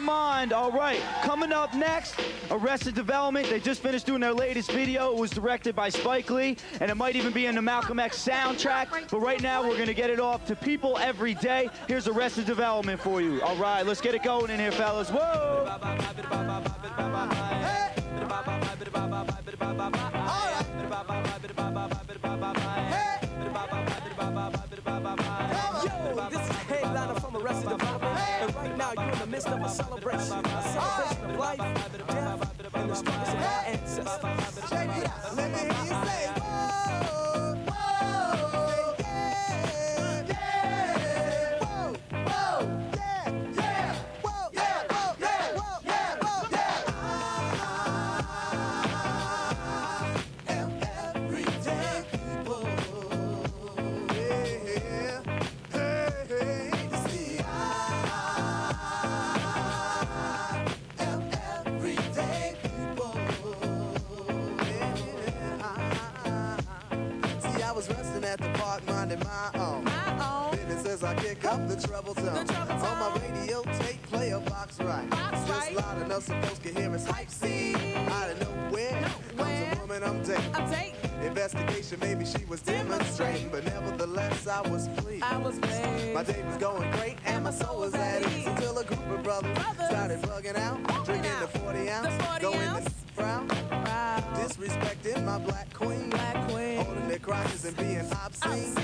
your mind. All right, coming up next, Arrested Development. They just finished doing their latest video. It was directed by Spike Lee, and it might even be in the Malcolm X soundtrack. But right now, we're gonna get it off to People Every Day. Here's Arrested Development for you. All right, let's get it going in here, fellas. Whoa! Hey. Yo, this is Headliner from Arrested Development, and right now you're in the midst of a celebration of life, death, and the struggles of our ancestors. Check it out, let me hear you say, whoa, whoa. Up the trouble zone. On my radio tape, play a box right. Just loud enough so folks can hear us. Hype scene. Out of nowhere, comes a woman I'm dating. Investigation, maybe she was demonstrating, but nevertheless I was pleased. My day was going great and my soul was at ease until a group of brothers started bugging out, drinking the 40 ounce, going to frown, disrespecting my black queen. Holding their crotches and being obscene.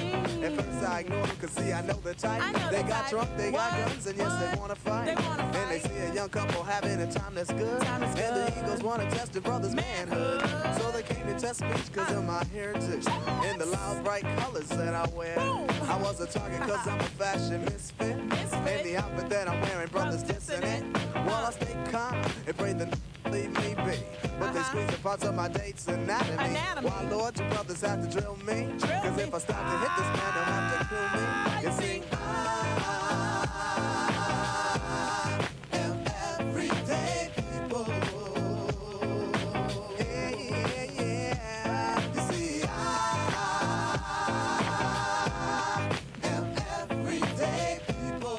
At first I ignored them, cause see I know the type. They got drunk, they got guns, and yes they wanna fight. And they see a young couple having a time that's good, and the egos wanna test the brother's manhood. So they came to test speech cause of my heritage and the loud bright colors that I wear. I was a target cause I'm a fashion misfit, and the outfit that I'm wearing brothers dissonant. While I stay calm and pray the leave me be, but they squeeze the parts of my date's anatomy. Why, Lord, your brothers have to drill me? Cause if I stop to hit this man, they'll have to kill me. You see, I am everyday people. Yeah, yeah, yeah. You see, I am everyday people.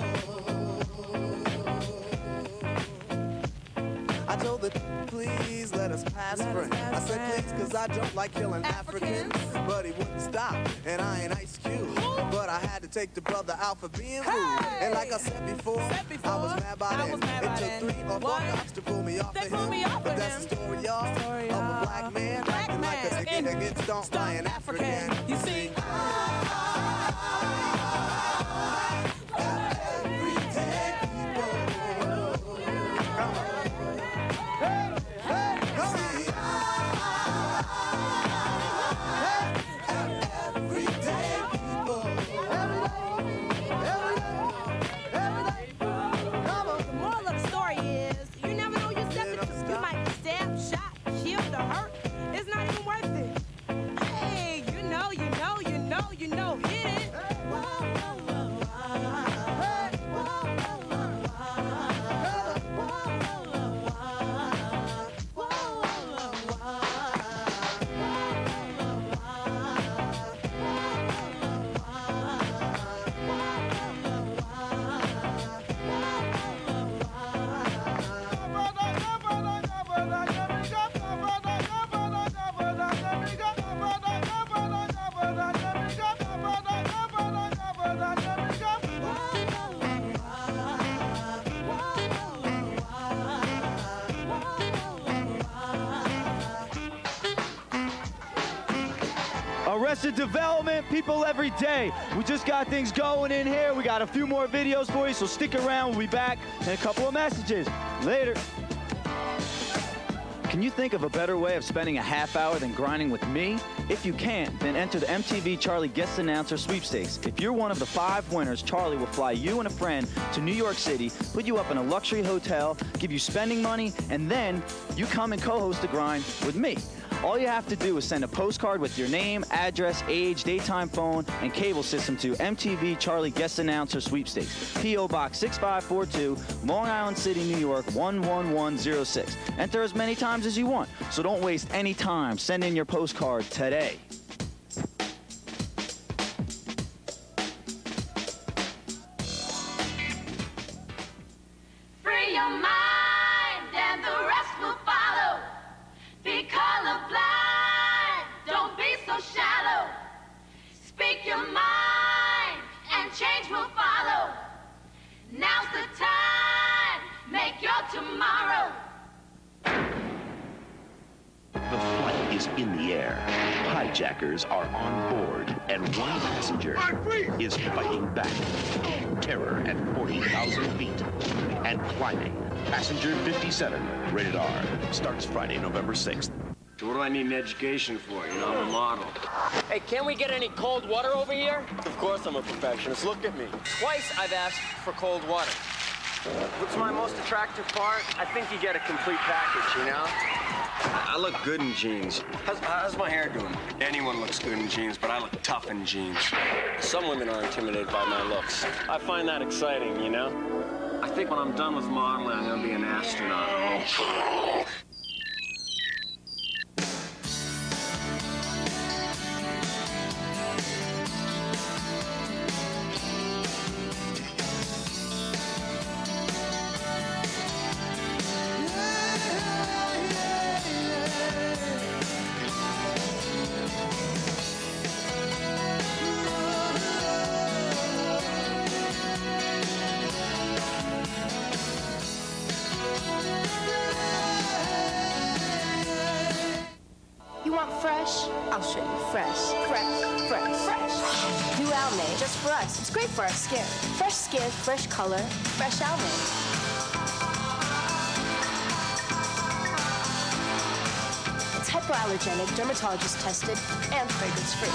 I told the please let us pass Sprint. I said please cause I don't like killing Africans. But he wouldn't stop, and I ain't Ice Cube. But I had to take the brother out for being rude. And like I said before, I was mad by them. It took 3 or 4 cops to pull me off the hill. But that's the story, y'all, of a black man acting like a nigga against stomped by an African. You see, Arrested Development, People Every Day. We just got things going in here. We got a few more videos for you, so stick around. We'll be back in a couple of messages. Later. Can you think of a better way of spending a half hour than grinding with me? If you can't, then enter the MTV Charlie Guest Announcer Sweepstakes. If you're one of the 5 winners, Charlie will fly you and a friend to New York City, put you up in a luxury hotel, give you spending money, and then you come and co-host the grind with me. All you have to do is send a postcard with your name, address, age, daytime, phone, and cable system to MTV Charlie Guest Announcer Sweepstakes, P.O. Box 6542, Long Island City, New York, 11106. Enter as many times as you want, so don't waste any time. Send in your postcard today. Free your mind, and the rest will follow. Be colorblind, don't be so shallow. Speak your mind, and change will follow. Now's the time, make your tomorrow. The flight is in the air. Hijackers are on board, and one passenger is fighting back. Terror at 40,000 feet and climbing. Passenger 57, rated R, starts Friday, November 6th. What do I need an education for? You know, I'm a model. Hey, can we get any cold water over here? Of course I'm a perfectionist. Look at me. Twice I've asked for cold water. What's my most attractive part? I think you get a complete package, you know? I look good in jeans. How's my hair doing? Anyone looks good in jeans, but I look tough in jeans. Some women are intimidated by my looks. I find that exciting, you know? I think when I'm done with modeling, I'm gonna be an astronaut. For our skin. Fresh skin, fresh color, fresh almonds. It's hypoallergenic, dermatologist tested, and fragrance free.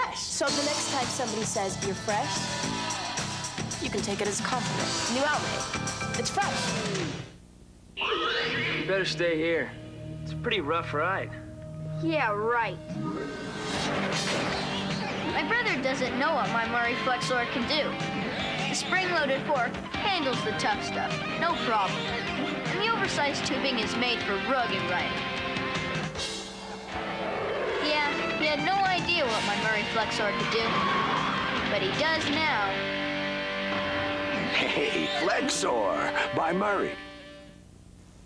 Fresh! So the next time somebody says you're fresh, you can take it as a compliment. New Outlet. It's fresh. You better stay here. It's a pretty rough ride. Yeah, right. My brother doesn't know what my Murray FlexLord can do. The spring-loaded fork handles the tough stuff, no problem. And the oversized tubing is made for rugged riding. Yeah, he had no idea what my Murray FlexLord could do. But he does now. Hey, FlexLord by Murray.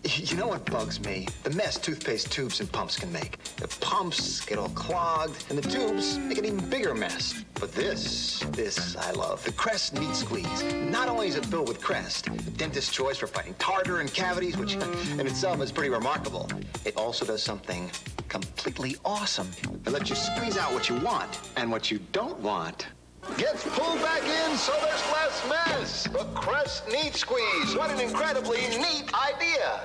You know what bugs me? The mess toothpaste tubes and pumps can make. The pumps get all clogged, and the tubes make an even bigger mess. But this I love. The Crest Neat Squeeze. Not only is it filled with Crest, the dentist's choice for fighting tartar and cavities, which in itself is pretty remarkable. It also does something completely awesome. It lets you squeeze out what you want and what you don't want. Gets pulled back in so there's less mess. The Crest Neat Squeeze. What an incredibly neat idea.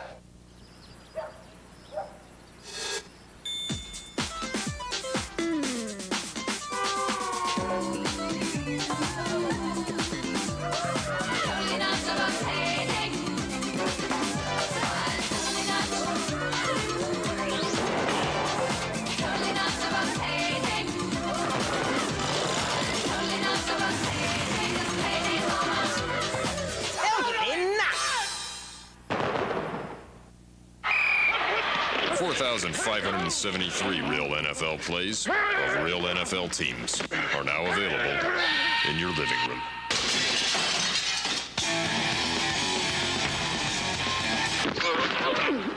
$4,573 real NFL plays of real NFL teams are now available in your living room.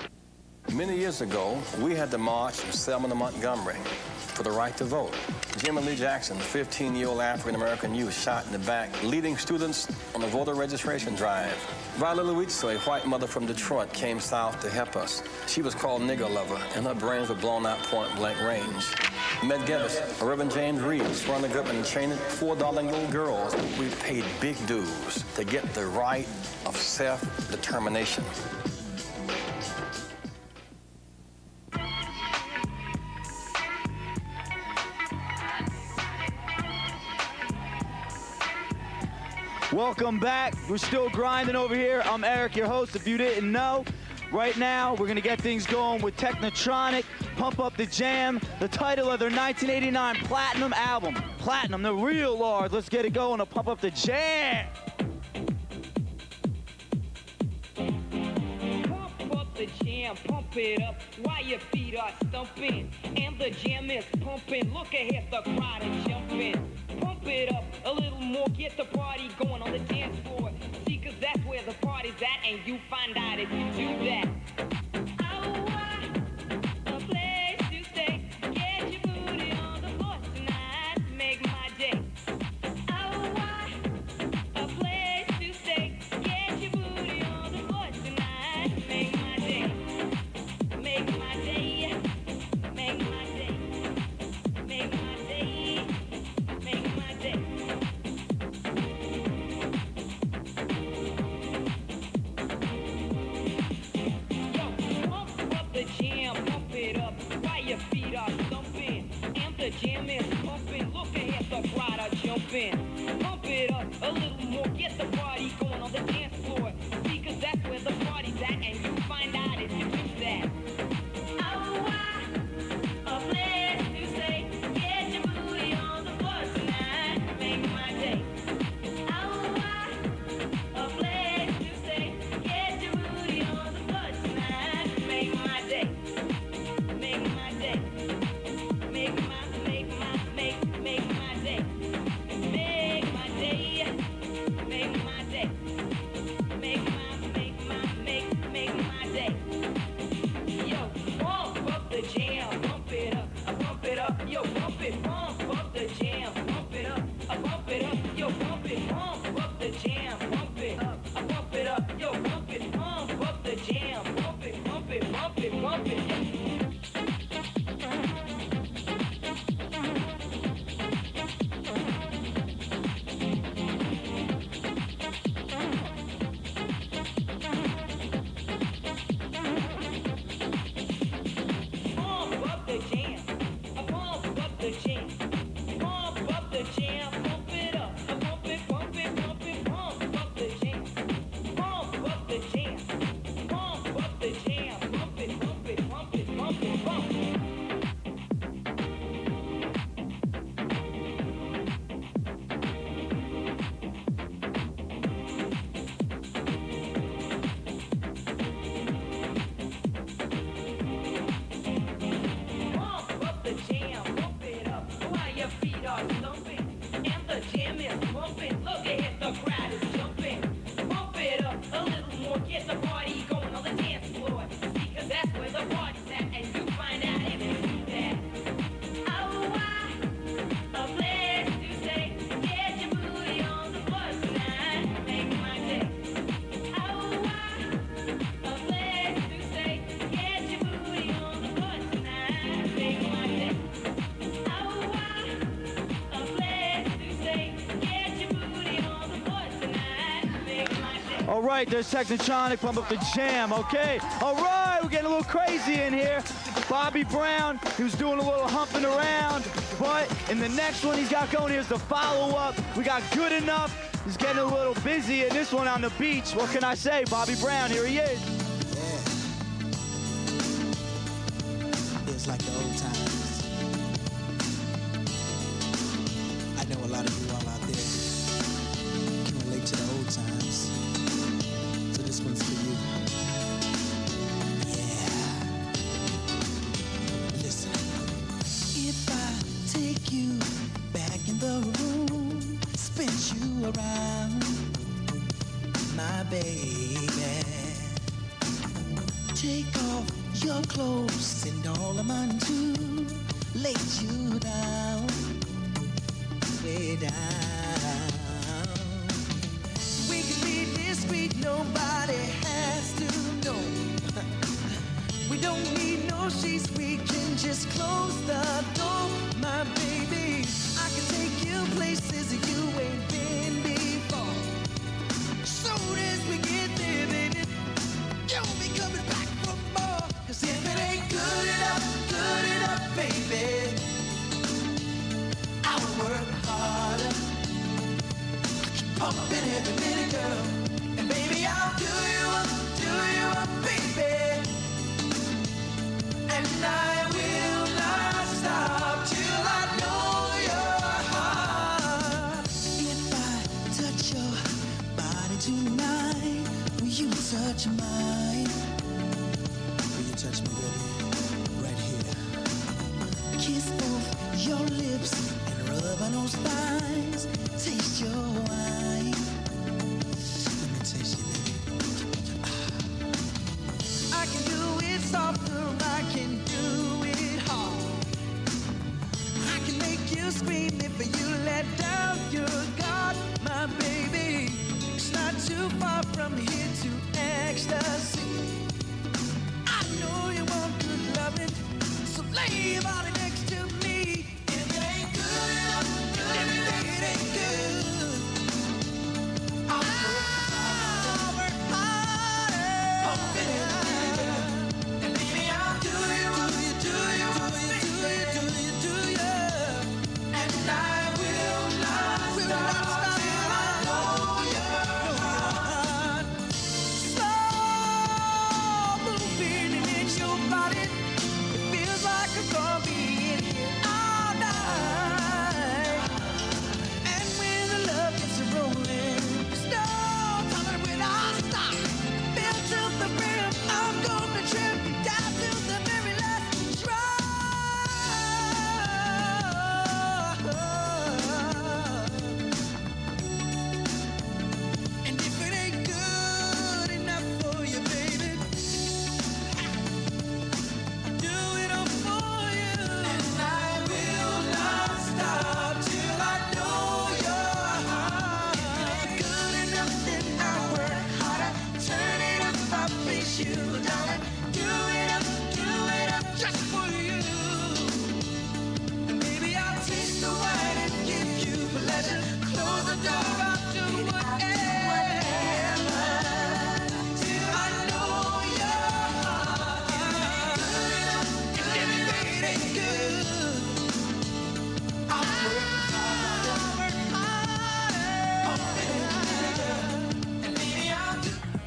Many years ago, we had the march from Selma to Montgomery for the right to vote. Jimmie Lee Jackson, the 15-year-old African-American youth shot in the back, leading students on the voter registration drive. Viola Luizzo, a white mother from Detroit, came south to help us. She was called Nigger Lover, and her brains were blown out point-blank range. Med Geddes, Reverend James Reeves, Ronald Goodman, trained $4 little girls. We paid big dues to get the right of self-determination. Welcome back. We're still grinding over here. I'm Eric, your host, if you didn't know. Right now, we're going to get things going with Technotronic, Pump Up The Jam, the title of their 1989 Platinum album. Platinum, the real lord. Let's get it going to Pump Up The Jam. The jam, pump it up while your feet are stumping, and the jam is pumping. Look ahead, the crowd is jumping. Pump it up a little more, get the party going on the dance floor. See, cause that's where the party's at, and you find out if you do that. I want a place to stay. Get your booty on the floor tonight, make my day. I want a place to stay. Get your booty on the floor tonight, make my day. Make my day, make my day, make my day, make my day. Yo, pump up the jam, pump it up, while your feet are thumping, and the jam is pumping, look ahead, the crowd are jumping. Pump it up a little more, get the party going on the dance floor, because that's where the party's at, and you find out if you do that. Alright, there's Technotronic, Pump Up The Jam, okay? Alright, we're getting a little crazy in here. Bobby Brown, he was doing a little humping around, but in the next one he's got going, here's the follow-up. We got Good Enough. He's getting a little busy in this one on the beach. What can I say? Bobby Brown, here he is. Yeah. Feels like the old times. I know a lot of you all out there can relate to the old times. This one's for you. Yeah. Listen. If I take you back in the room, spin you around, my baby. Take off your clothes, send all of mine to lay you down, way down. We can be discreet, nobody has to know. We don't need no sheets, we can just close the door, my baby. I can take you places you ain't been before. Soon as we get there, baby, you'll be coming back for more. Cause if it ain't good enough, baby, I will work harder. Pump it every minute, girl, and baby, I'll do you up, baby, and I will not stop till I know your heart. If I touch your body tonight, will you touch mine? Will you touch me, baby, right here? Kiss both your lips and rub on those thighs, taste your screen. If you let down your guard, my baby, it's not too far from here to ecstasy. I know you want good loving, so lay about it next to me. If it ain't good enough, it ain't good. I'll work harder.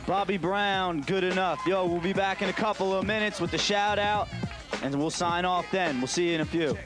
Bobby Brown, Good Enough. Yo, we'll be back in a couple of minutes with the shout out, and we'll sign off then. We'll see you in a few.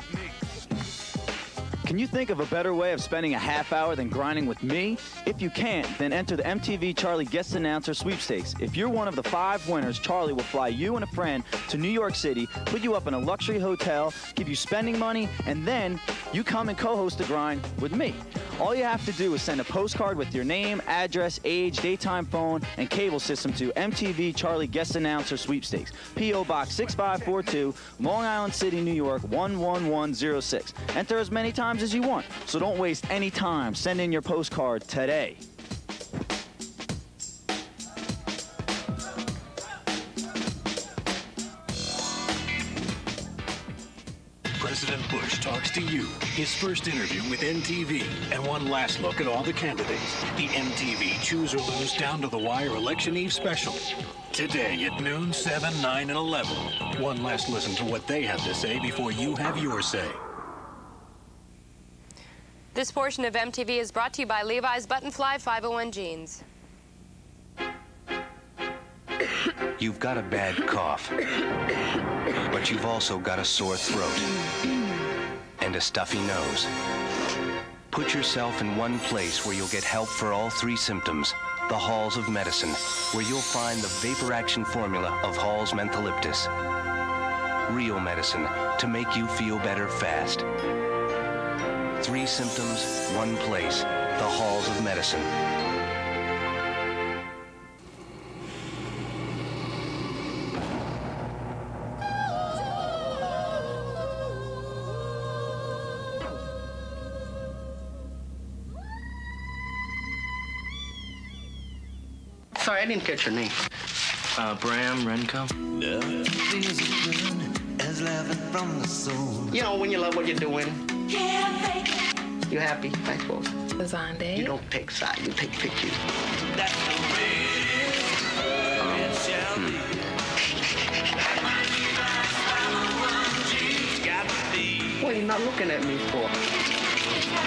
Can you think of a better way of spending a half hour than grinding with me? If you can't, then enter the MTV Charlie Guest Announcer Sweepstakes. If you're one of the 5 winners, Charlie will fly you and a friend to New York City, put you up in a luxury hotel, give you spending money, and then you come and co-host the grind with me. All you have to do is send a postcard with your name, address, age, daytime, phone, and cable system to MTV Charlie Guest Announcer Sweepstakes, P.O. Box 6542, Long Island City, New York, 11106. Enter as many times as you want, so don't waste any time. Send in your postcard today. President Bush talks to you, his first interview with MTV, and one last look at all the candidates. The MTV Choose or Lose Down to the Wire Election Eve special. Today at noon, 7, 9, and 11. One last listen to what they have to say before you have your say. This portion of MTV is brought to you by Levi's ButtonFly 501 jeans. You've got a bad cough, but you've also got a sore throat and a stuffy nose. Put yourself in one place where you'll get help for all 3 symptoms, the halls of medicine, where you'll find the vapor action formula of Hall's mentholiptus. Real medicine to make you feel better fast. 3 symptoms, 1 place, the halls of medicine. Sorry, I didn't catch your name. Bram Renko. No. You know, when you love what you're doing, you're happy, I suppose. Sunday. You don't take sides, you take pictures. That's the way it shall be. What are you not looking at me for?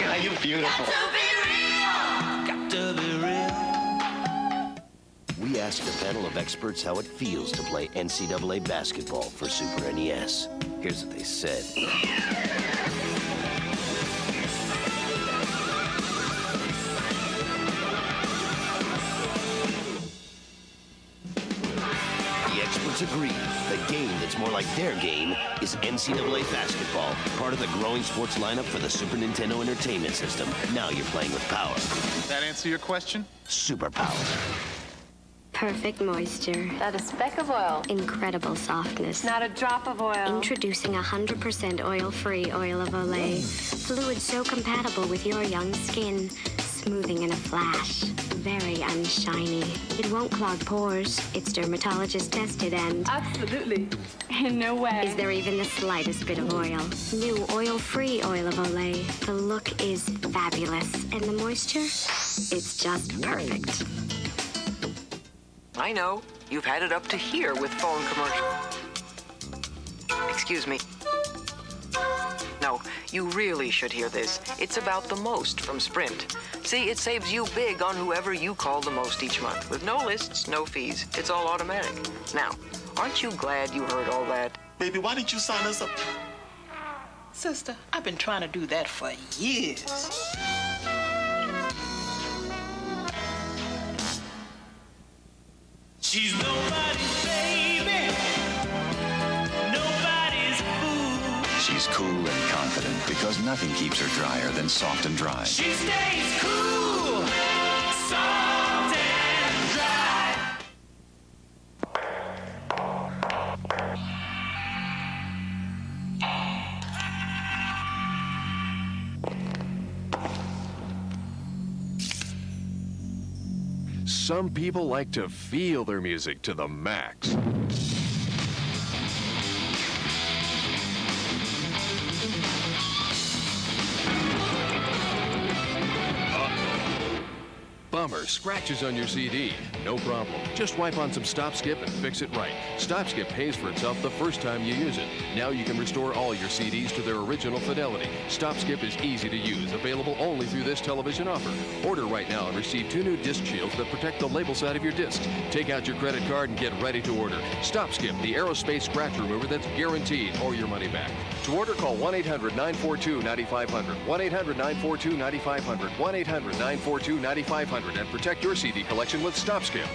God, you're beautiful. Got to be real. We asked a panel of experts how it feels to play NCAA basketball for Super NES. Here's what they said. The experts agree the game that's more like their game is NCAA basketball, part of the growing sports lineup for the Super Nintendo Entertainment System. Now you're playing with power. That answer your question? Superpower. Perfect moisture. Not a speck of oil. Incredible softness. Not a drop of oil. Introducing 100% oil-free Oil of Olay. Fluid so compatible with your young skin. Smoothing in a flash. Very unshiny. It won't clog pores. It's dermatologist tested and... Absolutely. In no way. Is there even the slightest bit of oil. New oil-free Oil of Olay. The look is fabulous. And the moisture? It's just perfect. I know. You've had it up to here with phone commercial. Excuse me. No, you really should hear this. It's about the most from Sprint. See, it saves you big on whoever you call the most each month. With no lists, no fees. It's all automatic. Now, aren't you glad you heard all that? Baby, why didn't you sign us up? Sister, I've been trying to do that for years. She's nobody's baby, nobody's fool. She's cool and confident because nothing keeps her drier than soft and dry. She stays cool, soft and dry. Some people like to feel their music to the max. Bummer, scratches on your CD. No problem. Just wipe on some Stop Skip and fix it right. Stop Skip pays for itself the first time you use it. Now you can restore all your CDs to their original fidelity. Stop Skip is easy to use, available only through this television offer. Order right now and receive 2 new disc shields that protect the label side of your discs. Take out your credit card and get ready to order. Stop Skip, the aerospace scratch remover that's guaranteed, or your money back. To order, call 1-800-942-9500, 1-800-942-9500, 1-800-942-9500, and protect your CD collection with Stop Skip.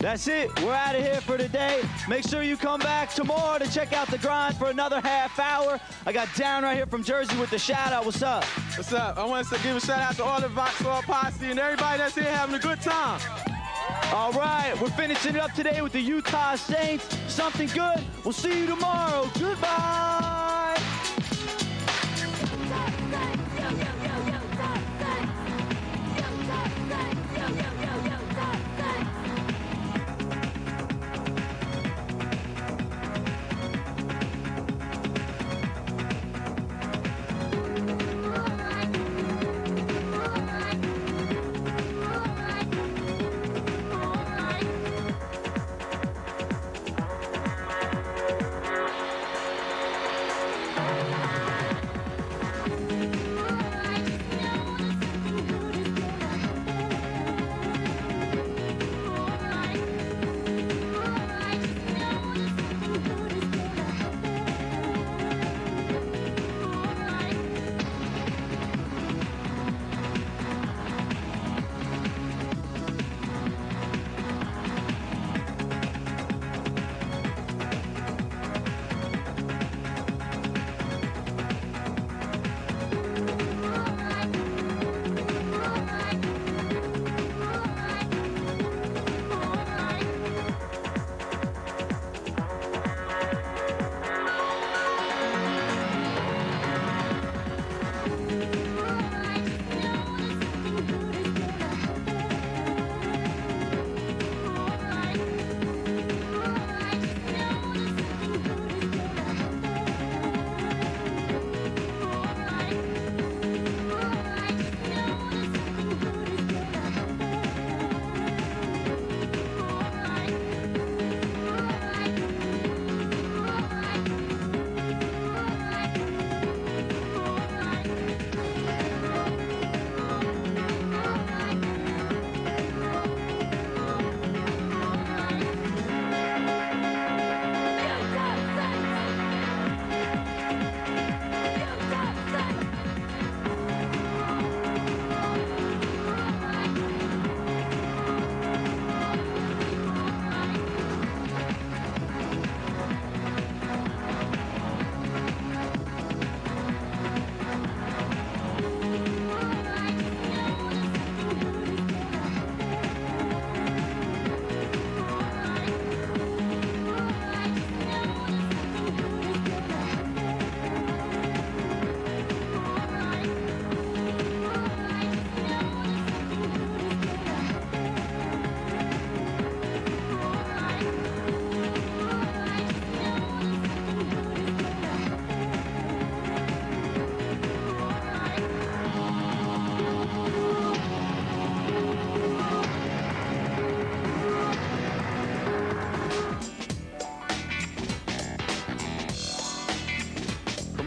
That's it. We're out of here for today. Make sure you come back tomorrow to check out The Grind for another half hour. I got Dan right here from Jersey with the shout-out. What's up? What's up? I want to give a shout-out to all the Voxel Posse and everybody that's here having a good time. All right. We're finishing it up today with the Utah Saints. Something Good. We'll see you tomorrow. Goodbye.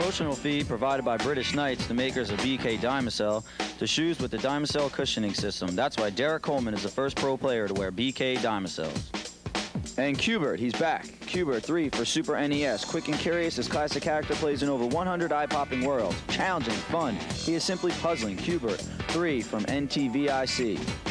promotional feed provided by British Knights, the makers of BK DimaCel, to shoes with the DimaCel cushioning system. That's why Derek Coleman is the first pro player to wear BK DimaCels. And Qbert, he's back. Qbert 3 for Super NES. Quick and curious, his classic character plays in over 100 eye-popping worlds. Challenging, fun. He is simply puzzling. Qbert 3 from NTVIC.